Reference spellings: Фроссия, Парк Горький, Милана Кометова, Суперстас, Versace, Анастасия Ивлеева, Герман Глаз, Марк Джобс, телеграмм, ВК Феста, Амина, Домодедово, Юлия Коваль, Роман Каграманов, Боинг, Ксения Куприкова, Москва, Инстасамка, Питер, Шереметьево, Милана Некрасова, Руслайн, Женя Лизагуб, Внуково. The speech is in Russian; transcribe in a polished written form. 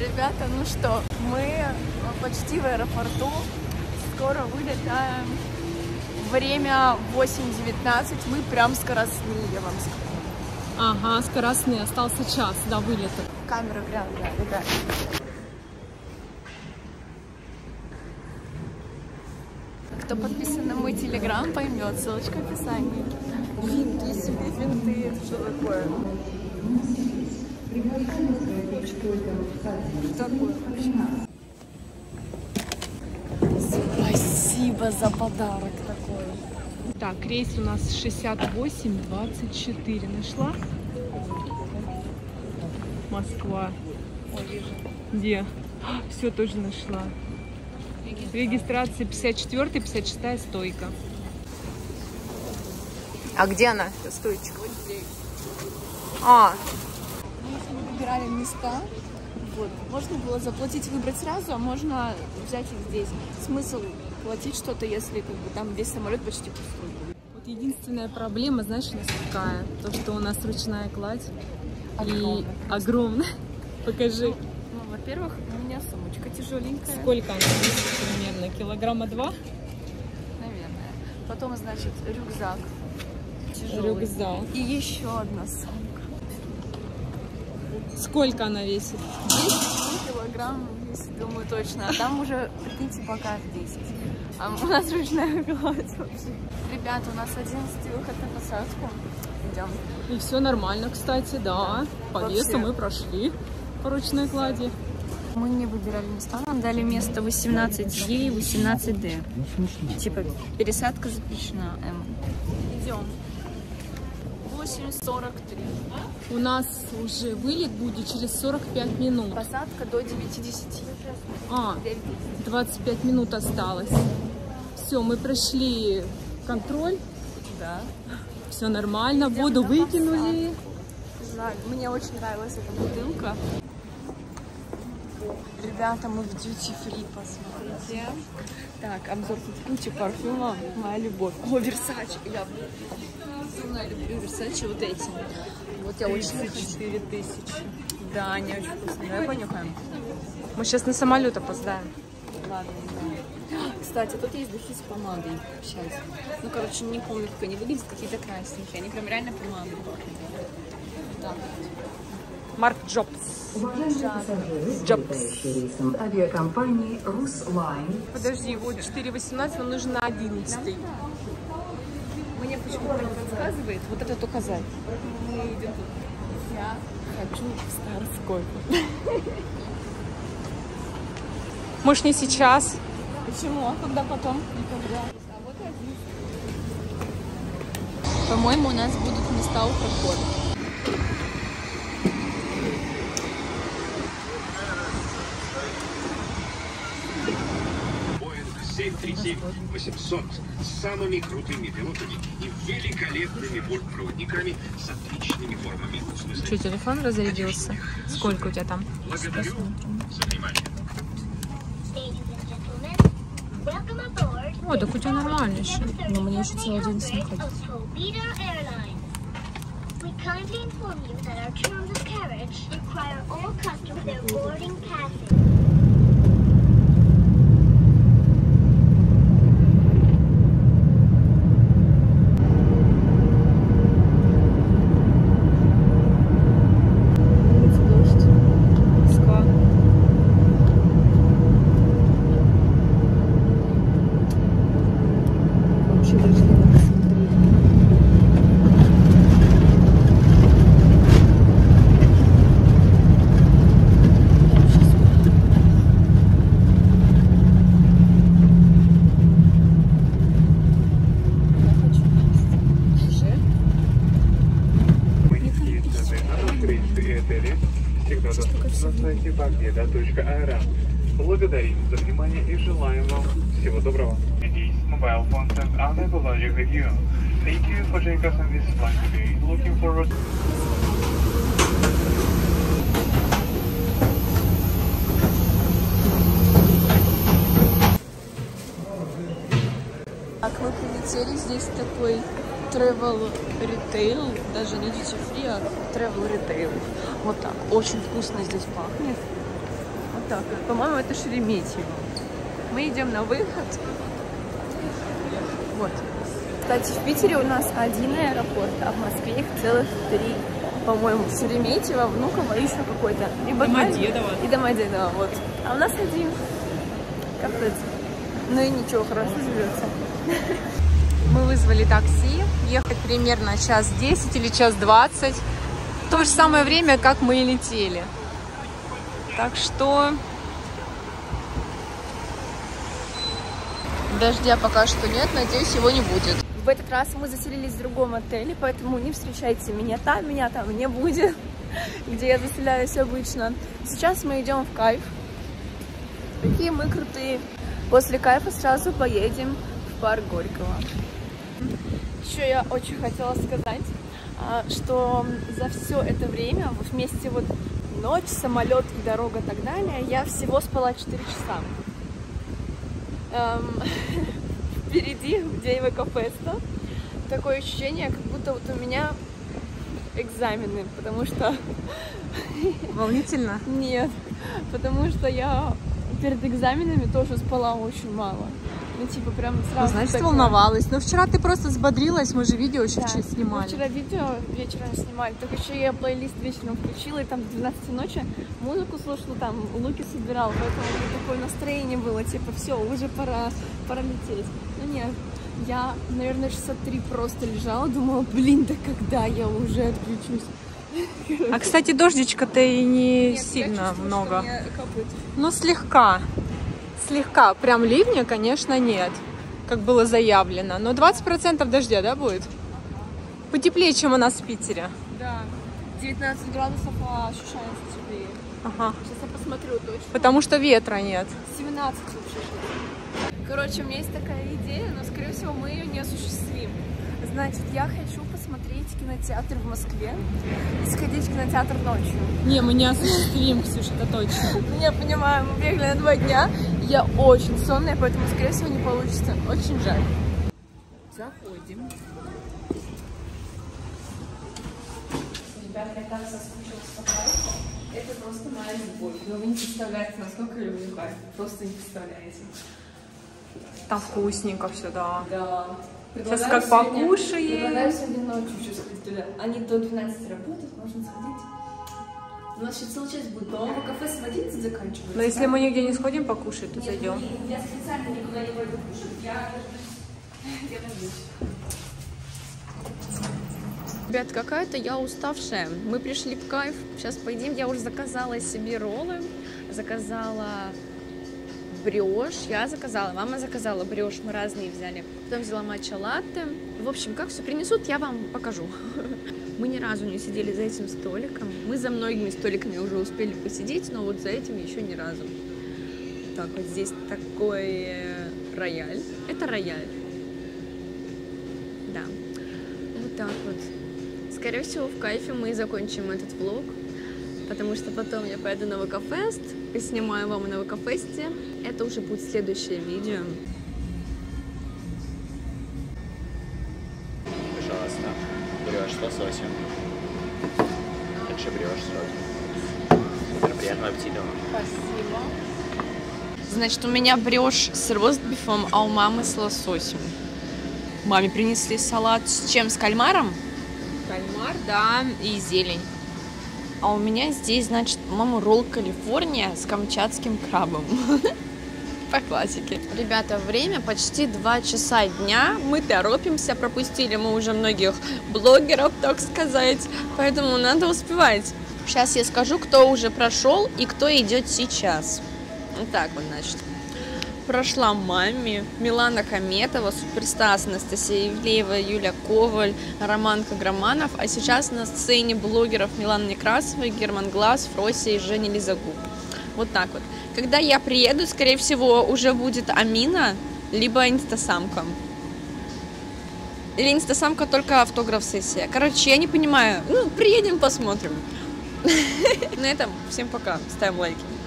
Ребята, ну что, мы почти в аэропорту, скоро вылетаем, время 8:19, мы прям скоростные, я вам скажу. Ага, скоростные, остался час до вылета. Камера грязная, ребят. Кто подписан на мой телеграм, поймет, ссылочка в описании. Винты себе, винты, что такое? Спасибо за подарок такой. Так, рейс у нас 68-24. Нашла? Москва. Где? Все тоже нашла. Регистрация 54-56 стойка. А где она? Стоечка. Вот здесь. А. Мы выбирали места. Вот. Можно было заплатить, выбрать сразу, а можно взять их здесь. Смысл платить что-то, если как бы там весь самолет почти пустой. Вот единственная проблема, знаешь, у нас какая? То, что у нас ручная кладь. И огромная. Покажи. Ну, во-первых, у меня сумочка тяжеленькая. Сколько она весит примерно? Килограмма 2? Наверное. Потом, значит, рюкзак. Тяжелый. Рюкзак. И еще одна сумка. Сколько она весит? 10 килограмм весит, думаю, точно. А там уже, прикиньте, пока 10. А у нас ручная кладь вообще. Ребята, у нас 11-й выход на посадку. Идем. И все нормально, кстати, да. По весу мы прошли по ручной клади. Мы не выбирали места, нам дали место 18Е и 18Д. Типа пересадка запрещена. Идем. 8:43. У нас уже вылет будет через 45 минут. Посадка до 9:10. А, 25 минут осталось. Все, мы прошли контроль. Да. Все нормально, воду выкинули. Жаль, мне очень нравилась эта бутылка. Ребята, мы в Duty Free, посмотрите. Так, обзор тут куча парфюма. Моя любовь. О, Versace. Я безумно люблю Versace вот эти. Вот я очень люблю. 34 тысячи. Да, они очень вкусные. Давай понюхаем. Мы сейчас на самолет опоздаем. Ладно, да. Кстати, тут есть духи с помадой. Сейчас. Ну, короче, не помню, как они выглядят, какие-то красненькие. Они прям реально помады. Да. Марк Джобс. Авиакомпании Руслайн. Подожди, вот 4:18, нам нужен на 11. Мне почему-то подсказывает вот этот указатель. Мы идем тут. Я хочу в Старское. Может, не сейчас? Почему? А когда потом? Никогда. А вот 11. По-моему, у нас будут места у прохода. Боинг 737-800 с самыми крутыми пилотами и великолепными бортпроводниками с отличными формами. Что, телефон разрядился? Сколько у тебя там? Благодарю за внимание. О, так у тебя нормально еще. Но мне еще целый день с ним ходить. Благодарим за внимание и желаем вам всего доброго. Так, мы прилетели, здесь такой travel retail, даже не duty free, а travel retail. Вот так, очень вкусно здесь пахнет. так. По-моему, это Шереметьево. Мы идем на выход. Вот. Кстати, в Питере у нас один аэропорт, а в Москве их целых 3. По-моему, Шереметьево, Внуково и еще какой-то. И Домодедово. И Домодедово, вот. А у нас один. Капец. Ну и ничего, хорошо живется. Мы вызвали такси. Ехать примерно час 10 или час 20. В то же самое время, как мы и летели. Так что... Дождя пока что нет, надеюсь, его не будет. В этот раз мы заселились в другом отеле, поэтому не встречайте меня там не будет, где я заселяюсь обычно. Сейчас мы идем в кайф. Какие мы крутые. После кайфа сразу поедем в парк Горького. Еще я очень хотела сказать, что за все это время, вместе вот ночь, самолет и дорога и так далее, я всего спала 4 часа. Впереди день ВК Феста. Такое ощущение, как будто вот у меня экзамены, потому что... Волнительно? Нет, потому что я перед экзаменами тоже спала очень мало. Ну, типа, прям сразу... Значит, такая... волновалась. Но вчера ты просто взбодрилась, мы же видео еще снимали. Вчера видео вечером снимали, только еще я плейлист вечером включила, и там в 12 ночи музыку слушала, там луки собирала, поэтому такое настроение было, типа, все, уже пора лететь. Ну, нет, я, наверное, часа 3 просто лежала, думала, блин, да когда я уже отключусь? А, кстати, дождичка-то и не сильно много. Ну, слегка. Слегка, прям ливня, конечно, нет, как было заявлено, но 20% дождя, да, будет? Потеплее, чем у нас в Питере. Да, 19 градусов ощущается теплее. Ага. Сейчас я посмотрю точно. Потому что ветра нет. 17 вообще. Короче, у меня есть такая идея, но, скорее всего, мы ее не осуществим. Значит, я хочу посмотреть кинотеатр в Москве и сходить в кинотеатр ночью. Не, мы не осуществим, Ксюша, это точно. Я понимаю, мы бегали на 2 дня, я очень сонная, поэтому, скорее всего, не получится. Очень жаль. Заходим. Ребята, я так соскучилась по кайфу. Это просто моя любовь. Но вы не представляете, насколько я люблю кайф. Просто не представляете. Там вкусненько все, да. Да. Сейчас как покушаем. Предлагаю сегодня ночью еще сходить туда. Они до 12 работают, можно сходить. У нас еще целый час будет, по-моему, по кафе сводиться и заканчивается. Но если мы нигде не сходим покушать, то зайдем. Нет, я специально никуда не пойду кушать. Я надеюсь. Ребят, какая-то я уставшая. Мы пришли в кайф. Сейчас поедим. Я уже заказала себе роллы. Заказала... брёшь, я заказала, мама заказала брёшь, мы разные взяли. Потом взяла матча-латте. В общем, как все принесут, я вам покажу. Мы ни разу не сидели за этим столиком. Мы за многими столиками уже успели посидеть, но вот за этим еще ни разу. Так, вот здесь такой рояль. Это рояль. Да. Вот так вот. Скорее всего, в кайфе мы закончим этот влог, потому что потом я поеду на ВК Фест и снимаю вам на ВК Фесте. Это уже будет следующее видео. Пожалуйста, брешь с лососем. Дальше брешь сразу. Супер, приятного аппетита. Спасибо. Значит, у меня брешь с ростбифом, а у мамы с лососем. Маме принесли салат с чем? С кальмаром? Кальмар, да, и зелень. А у меня здесь, значит, мама ролл Калифорния с камчатским крабом. По классике. Ребята, время почти 2 часа дня. Мы торопимся, пропустили мы уже многих блогеров, так сказать. Поэтому надо успевать. Сейчас я скажу, кто уже прошел и кто идет сейчас. Вот так вот, значит. Прошла Мами, Милана Кометова, Суперстас, Анастасия Ивлеева, Юлия Коваль, Роман Каграманов. А сейчас на сцене блогеров Милана Некрасова, Герман Глаз, Фроссия и Женя Лизагуб. Вот так вот. Когда я приеду, скорее всего, уже будет Амина, либо Инстасамка. Или Инстасамка, только автограф-сессия. Короче, я не понимаю. Ну, приедем, посмотрим. На этом всем пока. Ставим лайки.